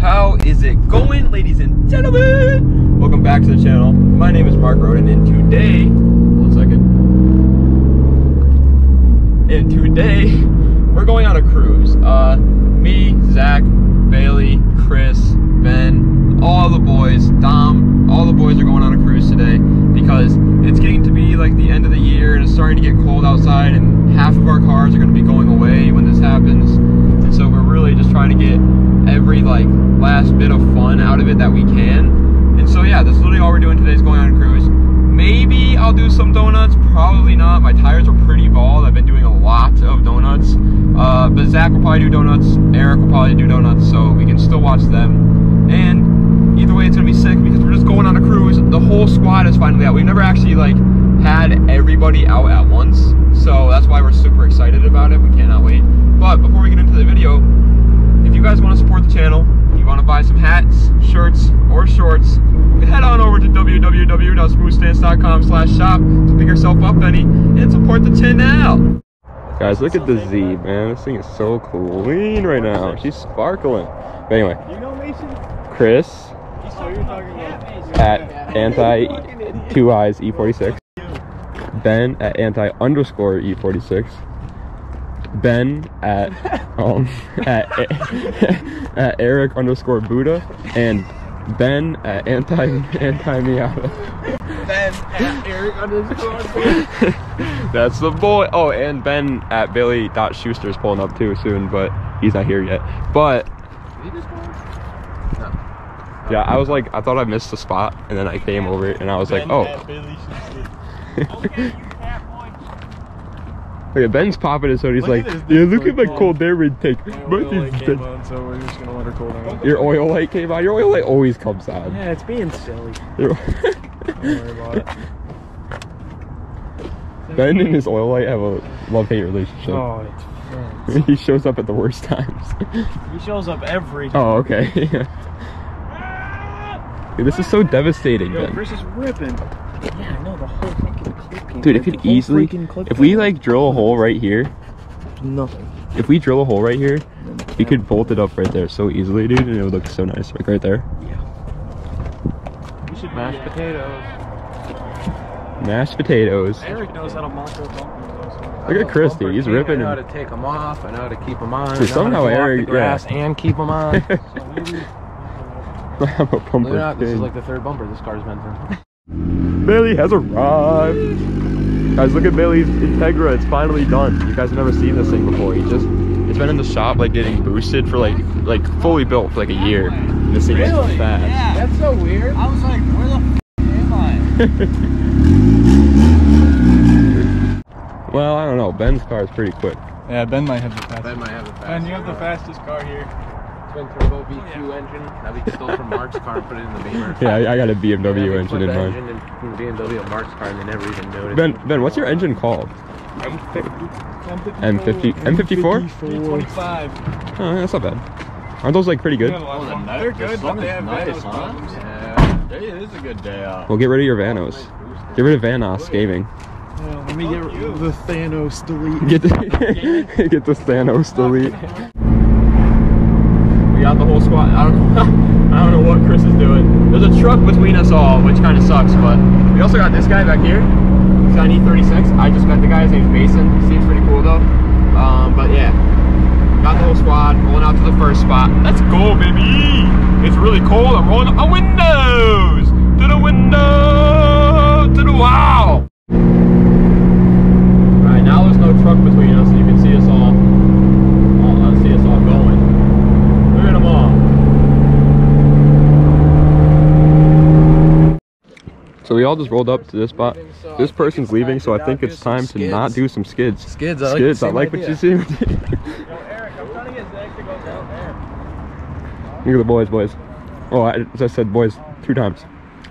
How is it going, ladies and gentlemen? Welcome back to the channel. My name is Mark Roden, and today, we're going on a cruise. Me, Zach, Bailey, Chris, Ben, all the boys, Dom, all the boys are going on a cruise today because it's getting to be like the end of the year and it's starting to get cold outside, and half of our cars are going to be going away when this happens. And so we're really just trying to get every like last bit of fun out of it that we can. And so yeah, that's literally all we're doing today is going on a cruise. Maybe I'll do some donuts, probably not. My tires are pretty bald. I've been doing a lot of donuts. But Zach will probably do donuts, Eric will probably do donuts, so we can still watch them. And either way, it's gonna be sick because we're just going on a cruise. The whole squad is finally out. We've never actually like had everybody out at once, so that's why we're super excited about it. We cannot wait. But before we get into the video, if you guys want to support the channel, you want to buy some hats, shirts, or shorts, head on over to www.smoothstance.com/shop to pick yourself up any and support the channel. Guys, look at the Z, man. This thing is so clean right now. She's sparkling. But anyway, you know Mason? Chris at anti_2eyes E46, Ben at anti_E46. Ben at Eric_Buddha, and Ben at anti Miata. Ben at Eric_Buddha. That's the boy. Oh, and Ben at Billy.Schuster is pulling up too soon, but he's not here yet. But did he just pull up? No. Yeah, I was like, I thought I missed the spot, and then I came over it, and I was Ben like, oh. At Billy Schuster. Okay, you cat boy. Look at Ben's popping his hood. He's like, yeah, look at my cold air intake. So we're just gonna let her cold out. Your oil light came on. Your oil light always comes on. Yeah, it's being silly. Don't worry about it. Ben and his oil light have a love-hate relationship. Oh, it's friends. He shows up at the worst times. He shows up every time. Oh, okay. Yeah. Dude, this is so devastating, Ben. Chris is ripping. Yeah, I know, the whole freaking clip came. Dude, it could easily... If we, like, drill a hole right here... Nothing. If we drill a hole right here, we could bolt it up right there so easily, dude, and it would look so nice. Like, right there. Yeah. Mashed potatoes. Mashed potatoes. Eric knows how to mock those bumpers. Look at Chris, dude. He's ripping. I know how to take them off. I know how to keep them on. So somehow Eric, and keep them on. I'm a bumper. Not, this is like the third bumper this car's meant for. Bailey has arrived. Guys, look at Bailey's Integra. It's finally done. You guys have never seen this thing before. It's been in the shop like getting boosted for like fully built for like a year. This thing is fast. Yeah, that's so weird. I was like, where the f am I? Well, I don't know. Ben's car is pretty quick. Yeah, Ben might have the fastest. Ben, you have the fastest car here. It's been turbo BQ engine. Now we can stole from Mark's car and put it in the Beamer. Yeah, I got a BMW engine in mine. BMW and Mark's car, and they never even noticed. Ben, what's your engine called? M50. M54? M25. Oh, that's not bad. Aren't those like pretty good? They're good, but they have Vanos problems. Yeah, it is a good day out. Well, get rid of your Vanos. Get rid of Vanos Gaming. Yeah, let me get rid of the Thanos delete. Get the Thanos delete. We got the whole squad. I don't know what Chris is doing. There's a truck between us all, which kind of sucks, but we also got this guy back here. He's on E36. I just met the guy. His name's Mason. He seems pretty cool though. But yeah. Got the whole squad, rolling out to the first spot. Let's go, baby! It's really cold, I'm rolling up windows! To the window! To the wow! Alright, now there's no truck between us, and you can see us all. See us all going. Look at them all. So we all just rolled up to this spot. This person's leaving, so I think it's time to not do some skids. Skids, I like what you see. Look at the boys. Oh, I said boys 2 times.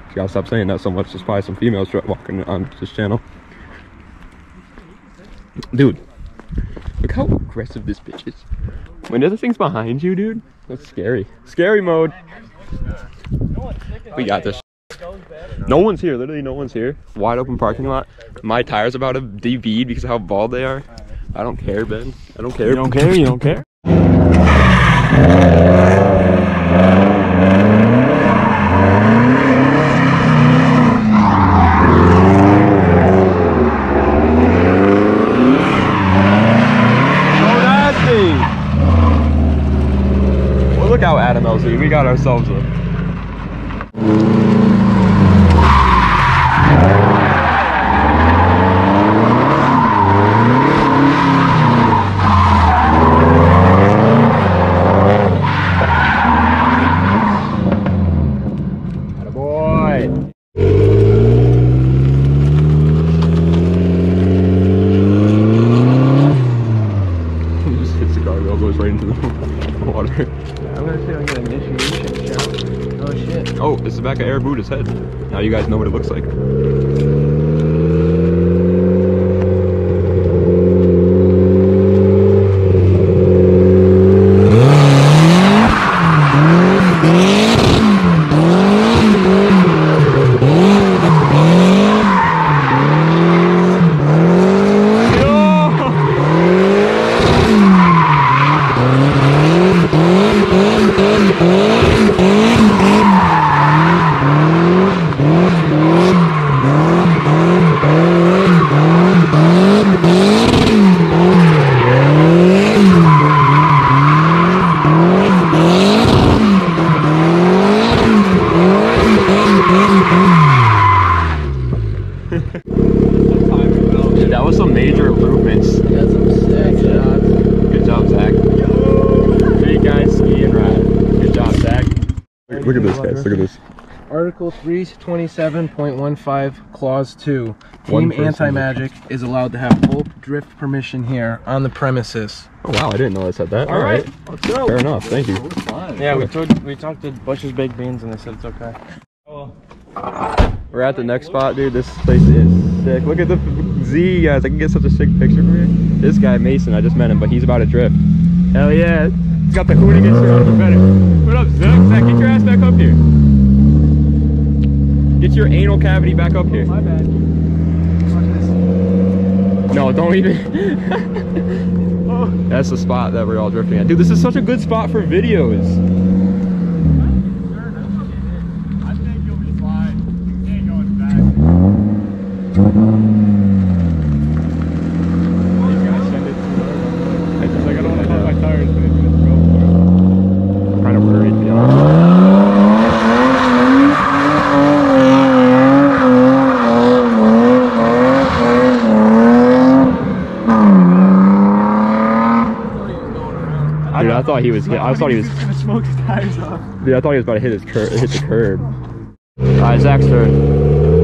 You gotta stop saying that so much. There's probably some females walking on this channel. Dude, look how aggressive this bitch is. When the other thing's behind you, dude, that's scary. Scary mode. We got this. No one's here. Literally no one's here. Wide open parking lot. My tires about to DV'd because of how bald they are. I don't care, Ben. I don't care. You don't care? You don't care? Look out, Adam LZ. We got ourselves a... the back of Air Buddha's head. Now you guys know what it looks like. Look at this, guys. Look at this. Article 327.15, Clause 2. Team Anti Magic is allowed to have full drift permission here on the premises. Oh wow, I didn't know I said that. All right, let's go. Fair enough. Thank you. Yeah, we talked to Bush's Baked Beans and they said it's okay. Oh. We're at the next spot, dude. This place is sick. Look at the Z, guys. I can get such a sick picture from here. This guy Mason, I just met him, but he's about to drift. Hell yeah. He's got the hood against your arm better. What up, Zach? Get your ass back up here. Get your anal cavity back up here. My bad. No, don't even. Oh. That's the spot that we're all drifting at. Dude, this is such a good spot for videos. I think you'll be fine. You can't go in back. I thought he was gonna smoke his tires off. Dude, I thought he was about to hit the curb. Alright, Zach's turn.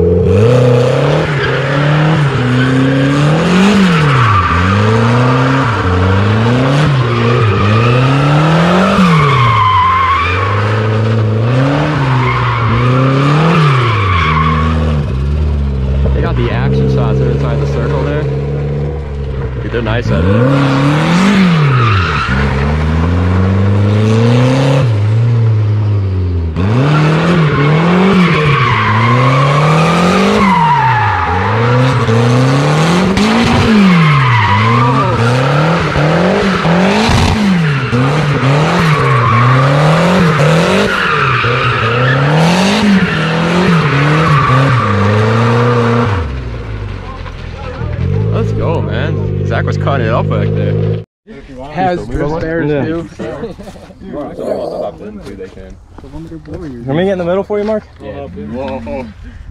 Let me get in the middle for you, Mark. Yeah. Whoa. I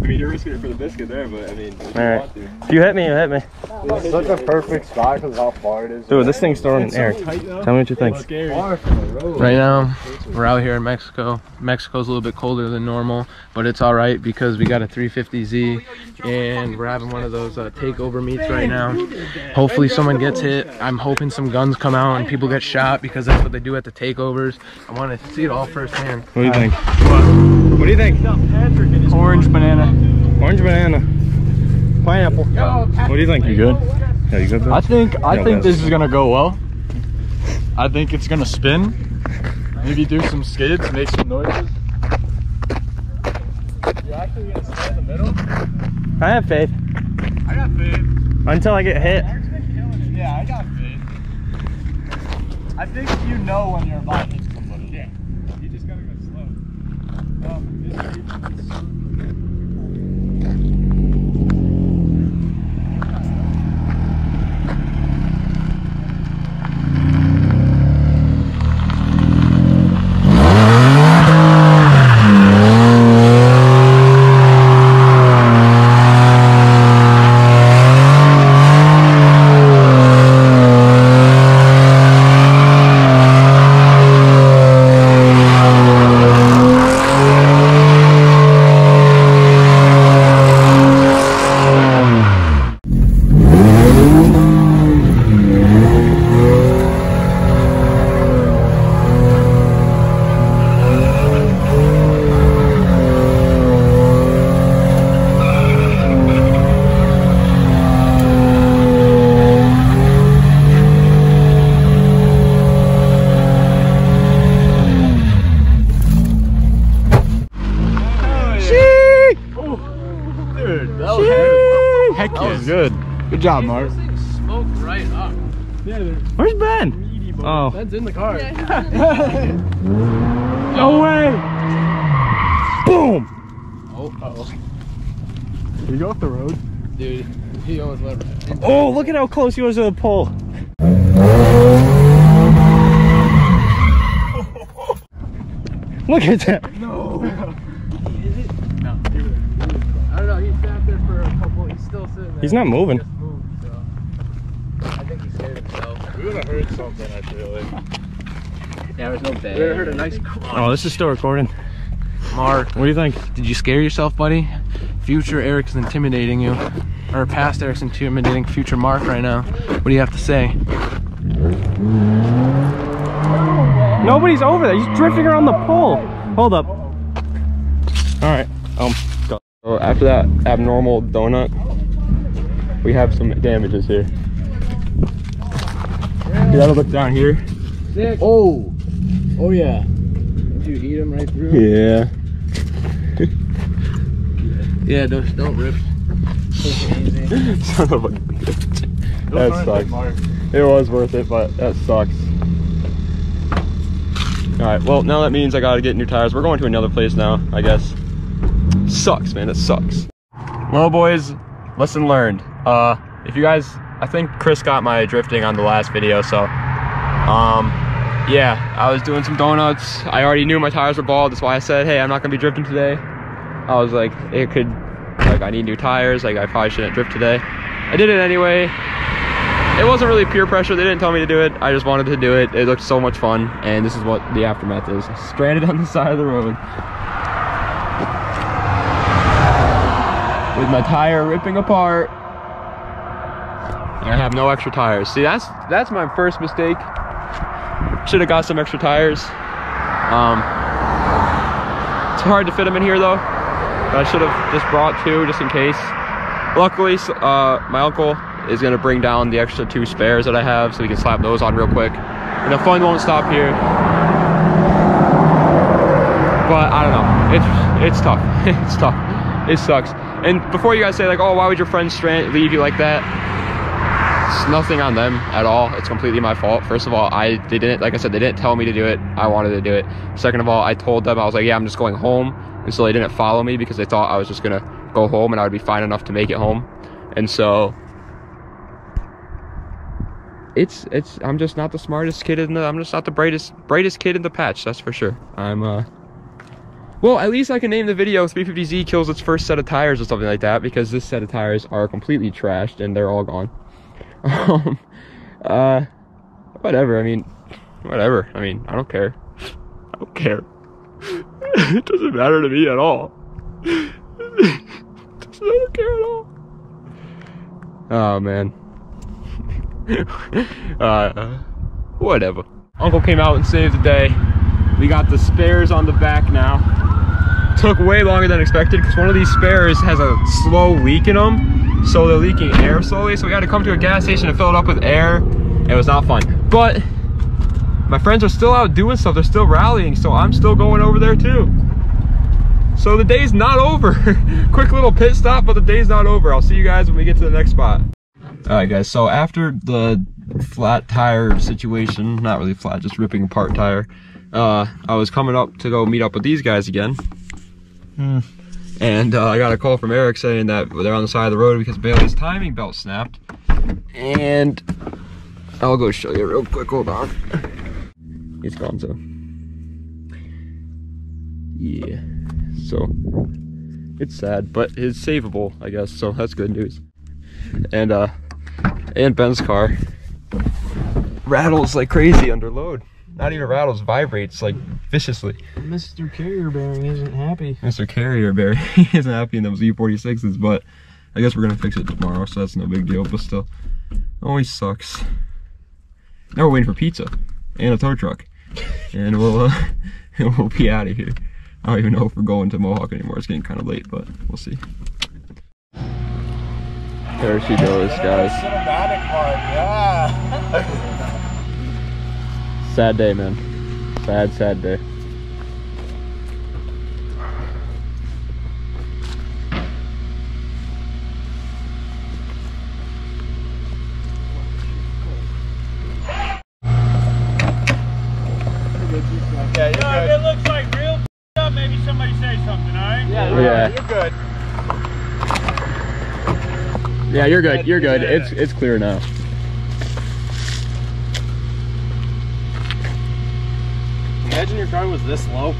mean, you're risking it for the biscuit there, but I mean, if you want to. If you hit me, you hit me. It's such a perfect spot because how far it is. Dude, this thing's throwing an Eric. Tell me what you think. Right now, we're out here in Mexico. Mexico's a little bit colder than normal, but it's all right because we got a 350Z, and we're having one of those takeover meets right now. Hopefully, someone gets hit. I'm hoping some guns come out and people get shot because that's what they do at the takeovers. I want to see it all firsthand. What do you think? What do you think? Orange banana. Orange banana. Pineapple. What do you think? You good? Yeah, you good, bro? I think this is gonna go well. I think it's gonna spin. Maybe do some skids, make some noises. You're actually gonna stay in the middle? I have faith. I got faith. Until I get hit. Yeah, I got faith. I think you know when you're about to hit somebody. Yeah. You just gotta go slow. Heck yeah. That was good. Good job, Mark. This thing smoked right up. Yeah, where's Ben? Oh. Ben's in the car. No way! Boom! Oh, Did he go off the road? Dude, he almost went right into Oh, look at how close he was to the pole. Look at that. No. Is it? No. I don't know. He sat there for a couple. He's still sitting there. He's not moving. He just moved, so. I think he scared himself. We would have heard something, I feel like. There was no bed. We would have heard a nice crunch. Oh, this is still recording. Mark, what do you think? Did you scare yourself, buddy? Future Eric's intimidating you. Or past Eric's intimidating future Mark right now. What do you have to say? Nobody's over there. He's drifting around the pole. Hold up. Alright. So after that abnormal donut, we have some damages here. You gotta look down here. Oh. Oh, yeah. Did you eat them right through? Yeah. Yeah, don't rip. Son of a bitch. That sucks. It was worth it, but that sucks. Alright, well, now that means I gotta get new tires. We're going to another place now, I guess. Sucks, man, it sucks. Well, boys, lesson learned. If you guys, I think Chris got my drifting on the last video, so. Yeah, I was doing some donuts. I already knew my tires were bald, that's why I said, hey, I'm not gonna be drifting today. I was like, it could, like, I need new tires, like, I probably shouldn't drift today. I did it anyway. It wasn't really peer pressure, they didn't tell me to do it, I just wanted to do it. It looked so much fun, and this is what the aftermath is. Stranded on the side of the road. With my tire ripping apart. And I have no extra tires. See, that's my first mistake. Should have got some extra tires. It's hard to fit them in here though. But I should have just brought two, just in case. Luckily, my uncle is gonna bring down the extra two spares that I have so we can slap those on real quick. And the fun won't stop here. But I don't know, it's tough, it's tough, it sucks. And before you guys say like, oh, why would your friend leave you like that? It's nothing on them at all, it's completely my fault. First of all, they didn't, like I said, they didn't tell me to do it, I wanted to do it. Second of all, I told them, I was like, yeah, I'm just going home. And so they didn't follow me because they thought I was just gonna go home and I would be fine enough to make it home. And so, I'm just not the smartest kid in the, I'm just not the brightest kid in the patch, that's for sure. Well, at least I can name the video 350Z kills its first set of tires or something like that, because this set of tires are completely trashed and they're all gone. Whatever, I mean, I don't care. It doesn't matter to me at all. It doesn't care at all. Oh, man. Whatever. Uncle came out and saved the day. We got the spares on the back now. Took way longer than expected because one of these spares has a slow leak in them, so they're leaking air slowly, so we had to come to a gas station to fill it up with air. It was not fun, but my friends are still out doing stuff. They're still rallying, so I'm still going over there too, so the day's not over. Quick little pit stop, but the day's not over. I'll see you guys when we get to the next spot. Alright guys, so after the flat tire situation, not really flat, just ripping apart tire, I was coming up to go meet up with these guys again. And I got a call from Eric saying that they're on the side of the road because Bailey's timing belt snapped. And I'll go show you real quick, hold on. It's gone, so. Yeah, so it's sad, but it's savable, I guess, so that's good news. And Ben's car rattles like crazy under load. Not even rattles, vibrates like viciously. Mr. Carrier Bearing isn't happy. Mr. Carrier Bearing isn't happy in those E46s, but I guess we're gonna fix it tomorrow, so that's no big deal. But still, always sucks. Now we're waiting for pizza and a tow truck, and we'll be out of here. I don't even know if we're going to Mohawk anymore. It's getting kind of late, but we'll see. There she goes, guys. Sad day, man. Sad, sad day. Yeah, you're good. Yeah, you're good. You're good. It's clear now. Imagine your car was this low.